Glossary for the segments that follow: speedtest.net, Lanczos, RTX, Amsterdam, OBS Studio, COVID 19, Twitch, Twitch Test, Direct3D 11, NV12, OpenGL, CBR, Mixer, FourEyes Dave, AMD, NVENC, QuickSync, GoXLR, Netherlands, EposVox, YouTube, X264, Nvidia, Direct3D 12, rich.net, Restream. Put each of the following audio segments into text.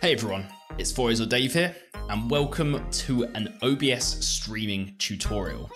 Hey everyone, it's FourEyes Dave here, and welcome to an OBS streaming tutorial.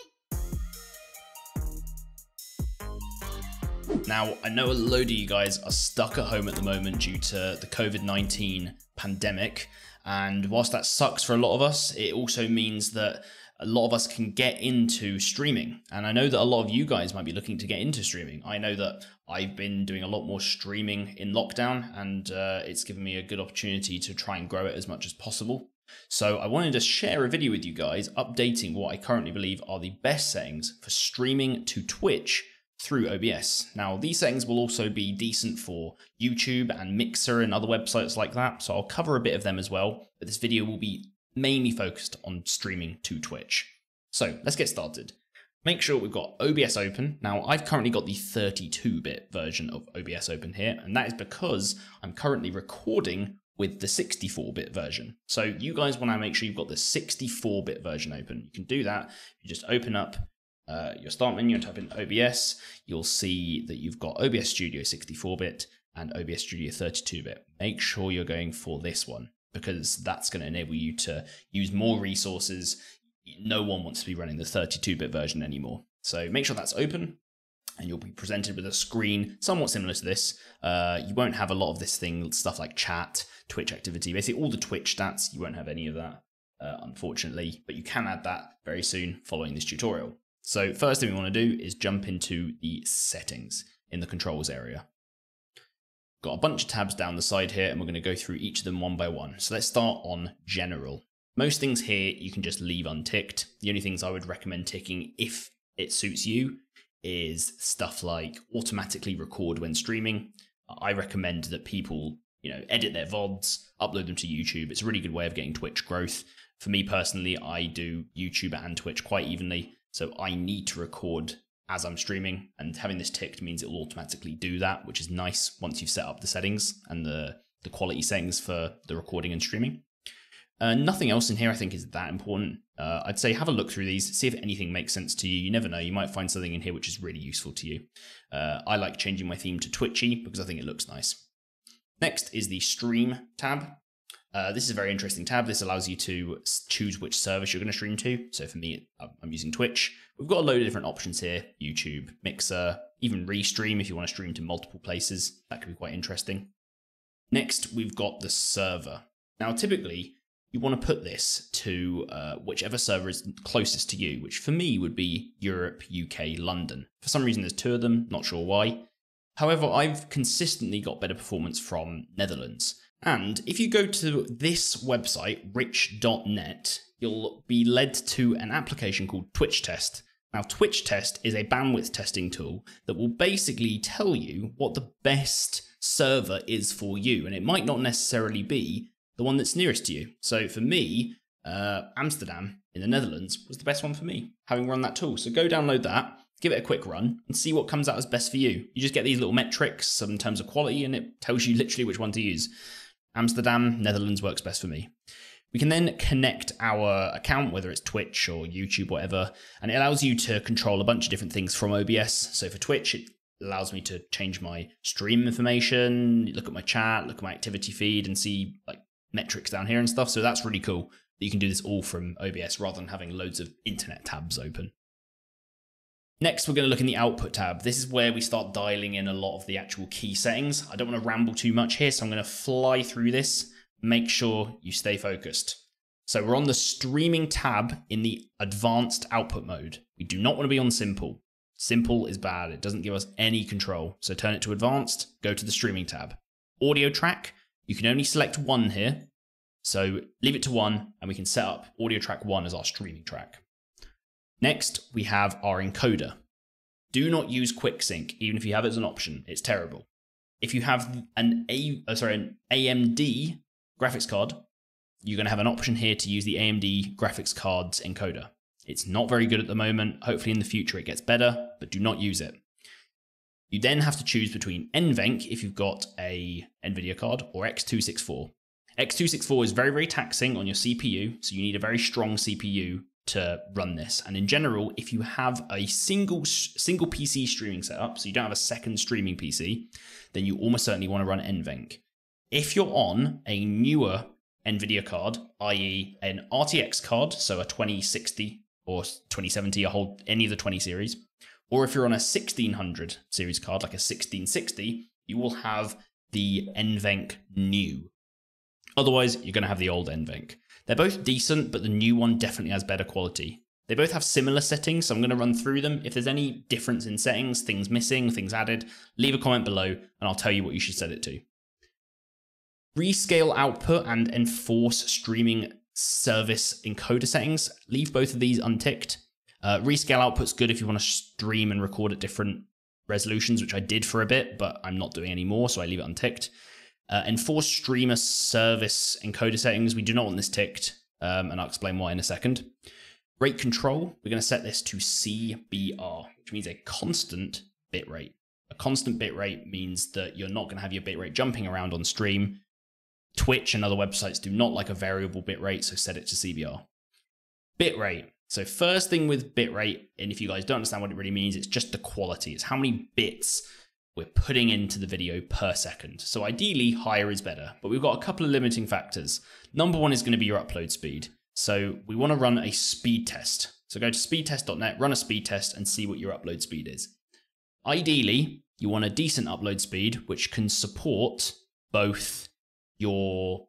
Now, I know a load of you guys are stuck at home at the moment due to the COVID 19 pandemic, and whilst that sucks for a lot of us, it also means that a lot of us can get into streaming. And I know that a lot of you guys might be looking to get into streaming. I know that I've been doing a lot more streaming in lockdown, and it's given me a good opportunity to try and grow it as much as possible. So I wanted to share a video with you guys updating what I currently believe are the best settings for streaming to Twitch through OBS. Now, these settings will also be decent for YouTube and Mixer and other websites like that, so I'll cover a bit of them as well, but this video will be mainly focused on streaming to Twitch. So let's get started. Make sure we've got OBS open. Now, I've currently got the 32-bit version of OBS open here, and that is because I'm currently recording with the 64-bit version. So you guys want to make sure you've got the 64-bit version open. You can do that. You just open up your start menu and type in OBS. You'll see that you've got OBS Studio 64-bit and OBS Studio 32-bit. Make sure you're going for this one, because that's going to enable you to use more resources. No one wants to be running the 32-bit version anymore. So make sure that's open, and you'll be presented with a screen somewhat similar to this. You won't have a lot of this stuff like chat, Twitch activity, basically all the Twitch stats. You won't have any of that, unfortunately, but you can add that very soon following this tutorial. So first thing we want to do is jump into the settings in the controls area. Got a bunch of tabs down the side here, and we're going to go through each of them one by one. So let's start on general. Most things here you can just leave unticked. The only things I would recommend ticking if it suits you is stuff like automatically record when streaming. I recommend that people, edit their VODs, upload them to YouTube. It's a really good way of getting Twitch growth. For me personally, I do YouTube and Twitch quite evenly, so I need to record as I'm streaming, and having this ticked means it will automatically do that, which is nice once you've set up the settings and the quality settings for the recording and streaming. Nothing else in here I think is that important. I'd say have a look through these, see if anything makes sense to you. You never know, you might find something in here which is really useful to you. I like changing my theme to Twitchy because I think it looks nice. Next is the Stream tab. This is a very interesting tab. This allows you to choose which service you're going to stream to. So for me, I'm using Twitch. We've got a load of different options here: YouTube, Mixer, even Restream if you want to stream to multiple places. That could be quite interesting. Next, we've got the server. Now, typically, you want to put this to whichever server is closest to you, which for me would be Europe, UK, London. For some reason, there's two of them. Not sure why. However, I've consistently got better performance from Netherlands. And if you go to this website, rich.net, you'll be led to an application called Twitch Test. Now, Twitch Test is a bandwidth testing tool that will basically tell you what the best server is for you. And it might not necessarily be the one that's nearest to you. So for me, Amsterdam in the Netherlands was the best one for me, having run that tool. So go download that, give it a quick run, and see what comes out as best for you. You just get these little metrics in terms of quality, and it tells you literally which one to use. Amsterdam, Netherlands works best for me. We can then connect our account, whether it's Twitch or YouTube, whatever, and it allows you to control a bunch of different things from OBS. So for Twitch, it allows me to change my stream information, look at my chat, look at my activity feed, and see like metrics down here and stuff. So that's really cool that you can do this all from OBS rather than having loads of internet tabs open. Next, we're going to look in the output tab. This is where we start dialing in a lot of the actual key settings. I don't want to ramble too much here, so I'm going to fly through this. Make sure you stay focused. So we're on the streaming tab in the advanced output mode. We do not want to be on simple. Simple is bad. It doesn't give us any control. So turn it to advanced, go to the streaming tab. Audio track, you can only select one here. So leave it to one, and we can set up audio track one as our streaming track. Next, we have our encoder. Do not use QuickSync, even if you have it as an option. It's terrible. If you have an AMD graphics card, you're going to have an option here to use the AMD graphics card's encoder. It's not very good at the moment. Hopefully in the future it gets better, but do not use it. You then have to choose between NVENC if you've got a Nvidia card or X264. X264 is very, very taxing on your CPU, so you need a very strong CPU to run this. And in general, if you have a single PC streaming setup, so you don't have a second streaming PC, then you almost certainly want to run NVENC. If you're on a newer NVIDIA card, i.e. an RTX card, so a 2060 or 2070, any of the 20 series, or if you're on a 1600 series card, like a 1660, you will have the NVENC new. Otherwise, you're going to have the old NVENC. They're both decent, but the new one definitely has better quality. They both have similar settings, so I'm going to run through them. If there's any difference in settings, things missing, things added, leave a comment below and I'll tell you what you should set it to. Rescale output and enforce streaming service encoder settings. Leave both of these unticked. Rescale output's good if you want to stream and record at different resolutions, which I did for a bit, but I'm not doing any more, so I leave it unticked. Enforce streamer service encoder settings. We do not want this ticked, and I'll explain why in a second. Rate control, we're going to set this to CBR, which means a constant bit rate. A constant bit rate means that you're not going to have your bit rate jumping around on stream. Twitch and other websites do not like a variable bit rate, so set it to CBR. Bit rate. So first thing with bit rate, and if you guys don't understand what it really means, it's just the quality. It's how many bits we're putting into the video per second. So ideally, higher is better, but we've got a couple of limiting factors. Number one is going to be your upload speed. So we want to run a speed test. So go to speedtest.net, run a speed test and see what your upload speed is. Ideally, you want a decent upload speed, which can support both your,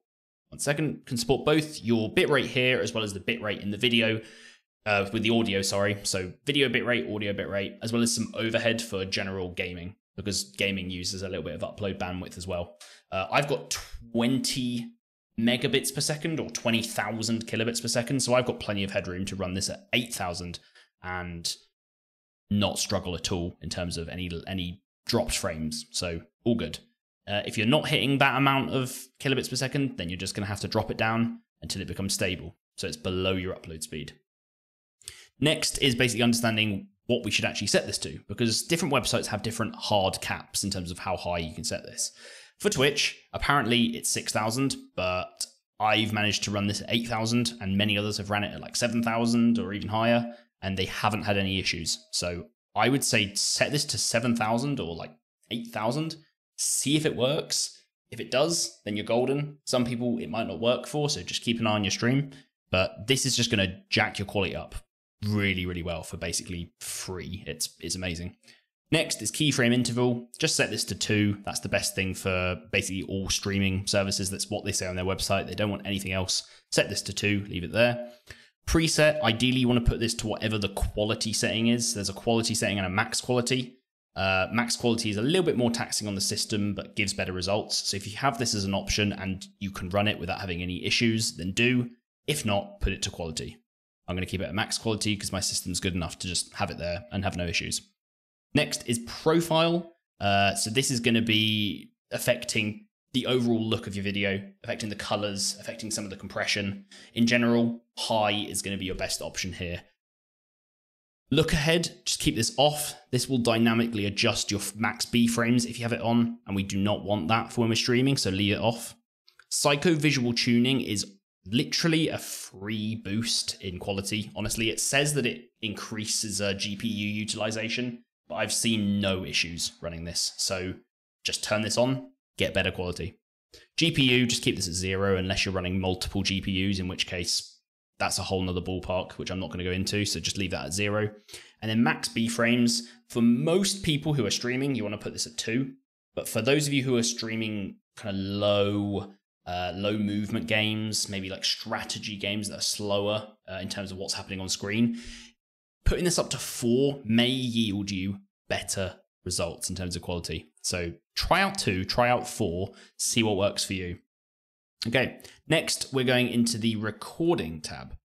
bitrate here, as well as the bitrate in the video. With the audio, sorry. So video bitrate, audio bitrate, as well as some overhead for general gaming, because gaming uses a little bit of upload bandwidth as well. I've got 20 megabits per second or 20,000 kilobits per second. So I've got plenty of headroom to run this at 8,000 and not struggle at all in terms of any dropped frames. So all good. If you're not hitting that amount of kilobits per second, then you're just going to have to drop it down until it becomes stable. So it's below your upload speed. Next is basically understanding what we should actually set this to, because different websites have different hard caps in terms of how high you can set this. For Twitch, apparently it's 6,000, but I've managed to run this at 8,000 and many others have ran it at like 7,000 or even higher, and they haven't had any issues. So I would say set this to 7,000 or like 8,000, see if it works. If it does, then you're golden. Some people it might not work for, so just keep an eye on your stream, but this is just going to jack your quality up really, really well for basically free. It's amazing. Next is keyframe interval. Just set this to 2. That's the best thing for basically all streaming services. That's what they say on their website. They don't want anything else. Set this to 2, leave it there. Preset, ideally you want to put this to whatever the quality setting is. There's a quality setting and a max quality. Max quality is a little bit more taxing on the system, but gives better results. So if you have this as an option and you can run it without having any issues, then do. If not, put it to quality. I'm going to keep it at max quality because my system's good enough to just have it there and have no issues. Next is profile. So this is going to be affecting the overall look of your video, affecting the colors, affecting some of the compression. In general, high is going to be your best option here. Look ahead, just keep this off. This will dynamically adjust your max B frames if you have it on, and we do not want that for when we're streaming, so leave it off. Psycho-visual tuning is literally a free boost in quality. Honestly, it says that it increases GPU utilization, but I've seen no issues running this. So just turn this on, get better quality. GPU, just keep this at 0 unless you're running multiple GPUs, in which case that's a whole nother ballpark, which I'm not going to go into. So just leave that at 0. And then max B frames. For most people who are streaming, you want to put this at 2. But for those of you who are streaming kind of low movement games, maybe like strategy games that are slower in terms of what's happening on screen, putting this up to 4 may yield you better results in terms of quality. So try out 2, try out 4, see what works for you. Okay, next we're going into the recording tab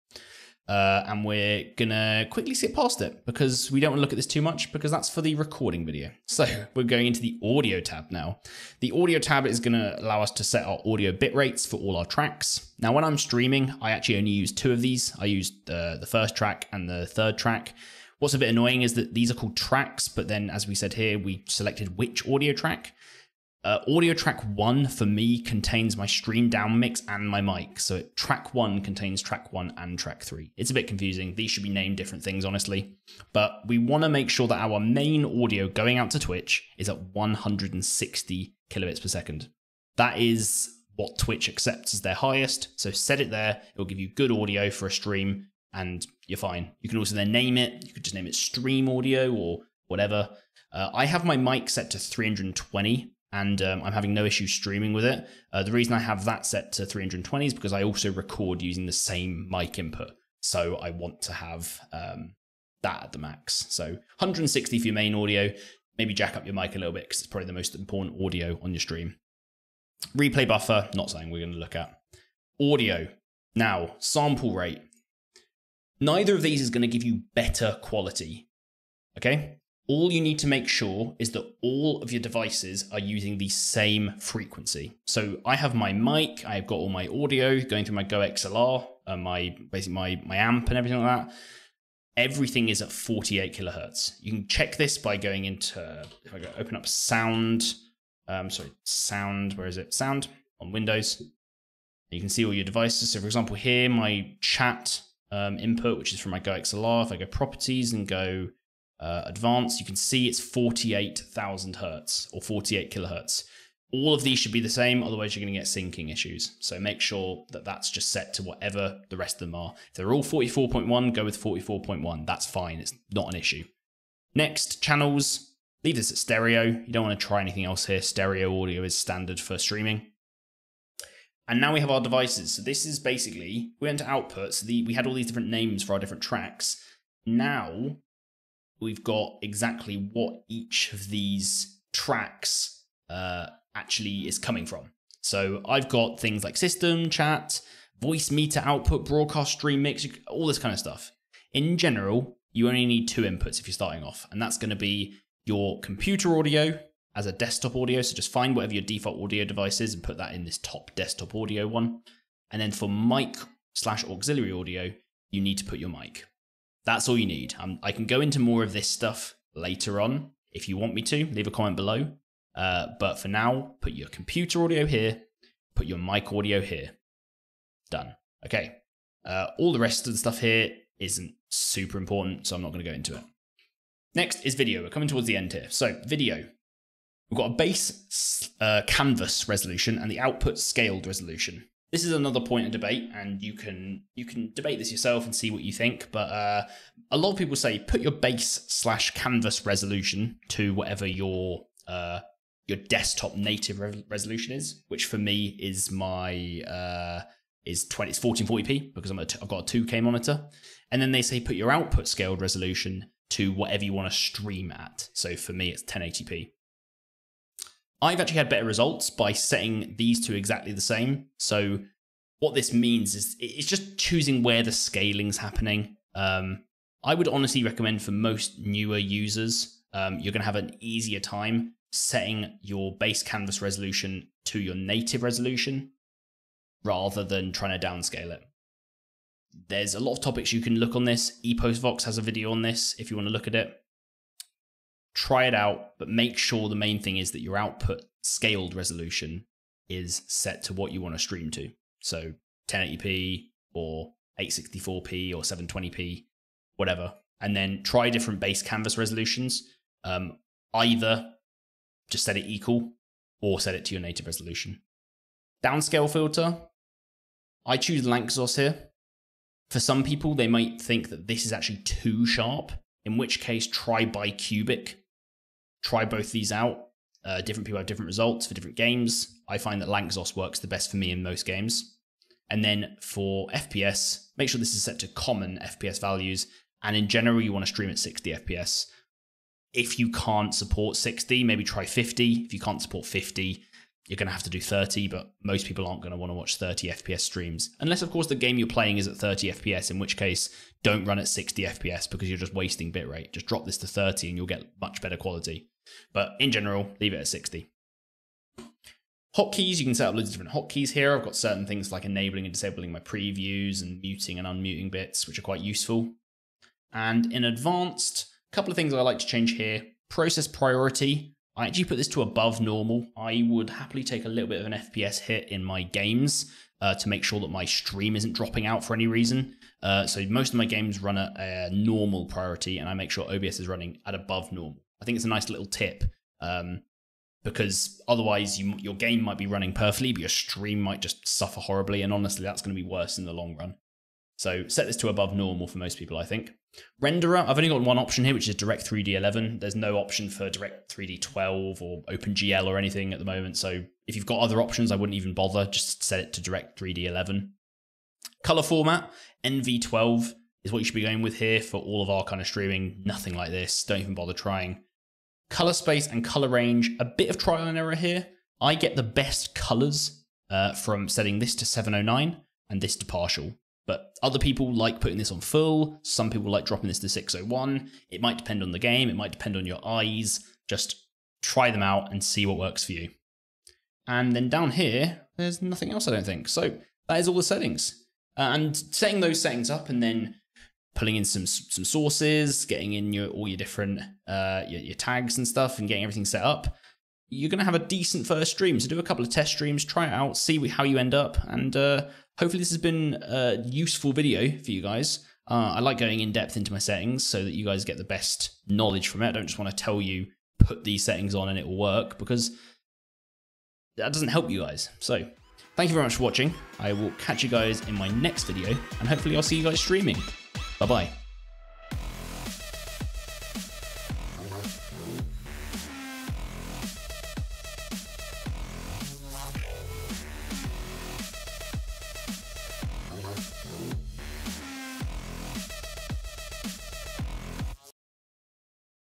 and we're gonna quickly skip past it because we don't want to look at this too much because that's for the recording video. So we're going into the audio tab now. The audio tab is gonna allow us to set our audio bit rates for all our tracks. Now, when I'm streaming, I actually only use 2 of these. I used the first track and the third track. What's a bit annoying is that these are called tracks, but then as we said here, we selected which audio track. Audio track 1 for me contains my stream down mix and my mic. So track 1 contains track 1 and track 3. It's a bit confusing. These should be named different things, honestly. But we want to make sure that our main audio going out to Twitch is at 160 kilobits per second. That is what Twitch accepts as their highest. So set it there. It'll give you good audio for a stream and you're fine. You can also then name it. You could just name it stream audio or whatever. I have my mic set to 320 and I'm having no issue streaming with it. The reason I have that set to 320 is because I also record using the same mic input. So I want to have that at the max. So 160 for your main audio. Maybe jack up your mic a little bit because it's probably the most important audio on your stream. Replay buffer, not something we're going to look at. Audio. Now, sample rate. Neither of these is going to give you better quality. Okay? All you need to make sure is that all of your devices are using the same frequency. So I have my mic, I've got all my audio going through my GoXLR, my amp and everything like that. Everything is at 48 kilohertz. You can check this by going into, if I go open up sound, sound on Windows. You can see all your devices. So for example, here, my chat input, which is from my GoXLR. If I go properties and go advanced, you can see it's 48,000 hertz or 48 kilohertz. All of these should be the same, otherwise you're going to get syncing issues. So make sure that that's just set to whatever the rest of them are. If they're all 44.1, go with 44.1. That's fine. It's not an issue. Next, channels. Leave this at stereo. You don't want to try anything else here. Stereo audio is standard for streaming. And now we have our devices. So this is basically, we went to outputs. So we had all these different names for our different tracks. Now we've got exactly what each of these tracks actually is coming from. So I've got things like system, chat, voice meter output, broadcast, stream mix, all this kind of stuff. In general, you only need two inputs if you're starting off, and that's going to be your computer audio as a desktop audio. So just find whatever your default audio device is and put that in this top desktop audio one. And then for mic / auxiliary audio, you need to put your mic. That's all you need. I can go into more of this stuff later on if you want me to. Leave a comment below. But for now, put your computer audio here, put your mic audio here. Done. Okay. All the rest of the stuff here isn't super important, so I'm not going to go into it. Next is video. We're coming towards the end here. So video. We've got a base canvas resolution and the output scaled resolution. This is another point of debate, and you can debate this yourself and see what you think. But a lot of people say put your base / canvas resolution to whatever your desktop native resolution is, which for me is my it's 1440p because I've got a 2K monitor. And then they say put your output scaled resolution to whatever you want to stream at. So for me, it's 1080p. I've actually had better results by setting these two exactly the same. So what this means is it's just choosing where the scaling's happening. I would honestly recommend for most newer users, you're going to have an easier time setting your base canvas resolution to your native resolution rather than trying to downscale it. There's a lot of topics you can look on this. EposVox has a video on this if you want to look at it. Try it out, but make sure the main thing is that your output scaled resolution is set to what you want to stream to. So 1080p or 864p or 720p, whatever. And then try different base canvas resolutions. Either just set it equal or set it to your native resolution. Downscale filter. I choose Lanczos here. For some people, they might think that this is actually too sharp, in which case try bicubic. Try both these out. Different people have different results for different games. I find that Lanczos works the best for me in most games. And then for FPS, make sure this is set to common FPS values. And in general, you want to stream at 60 FPS. If you can't support 60, maybe try 50. If you can't support 50, you're going to have to do 30, but most people aren't going to want to watch 30 FPS streams. Unless, of course, the game you're playing is at 30 FPS, in which case, don't run at 60 FPS because you're just wasting bitrate. Just drop this to 30 and you'll get much better quality. But in general, leave it at 60. Hotkeys, you can set up loads of different hotkeys here. I've got certain things like enabling and disabling my previews and muting and unmuting bits, which are quite useful. And in advanced, a couple of things I like to change here. Process priority. I actually put this to above normal. I would happily take a little bit of an FPS hit in my games to make sure that my stream isn't dropping out for any reason. So most of my games run at a normal priority, and I make sure OBS is running at above normal. I think it's a nice little tip. because otherwise your game might be running perfectly, but your stream might just suffer horribly. And honestly, that's going to be worse in the long run. So set this to above normal for most people, I think. Renderer, I've only got one option here, which is Direct3D 11. There's no option for Direct3D 12 or OpenGL or anything at the moment. So if you've got other options, I wouldn't even bother. Just set it to Direct3D 11. Color format, NV12 is what you should be going with here for all of our kind of streaming. Nothing like this. Don't even bother trying. Color space and color range, a bit of trial and error here. I get the best colors from setting this to 709 and this to partial. But other people like putting this on full. Some people like dropping this to 601. It might depend on the game. It might depend on your eyes. Just try them out and see what works for you. And then down here, there's nothing else, I don't think. So that is all the settings. And setting those settings up and then pulling in some sources, getting in all your different your tags and stuff and getting everything set up, you're going to have a decent first stream. So do a couple of test streams, try it out, see how you end up. And hopefully this has been a useful video for you guys. I like going in depth into my settings so that you guys get the best knowledge from it. I don't just want to tell you, put these settings on and it will work, because that doesn't help you guys. So thank you very much for watching. I will catch you guys in my next video, and hopefully I'll see you guys streaming. Bye-bye.